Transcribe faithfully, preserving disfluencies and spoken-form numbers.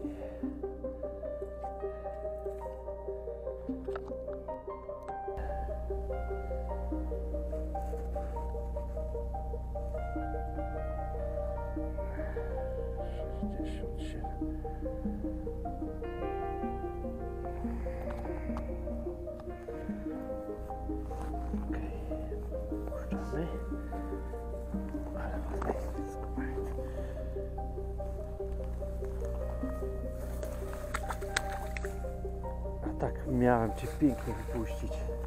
Yeah. Tak, miałem cię pięknie wypuścić.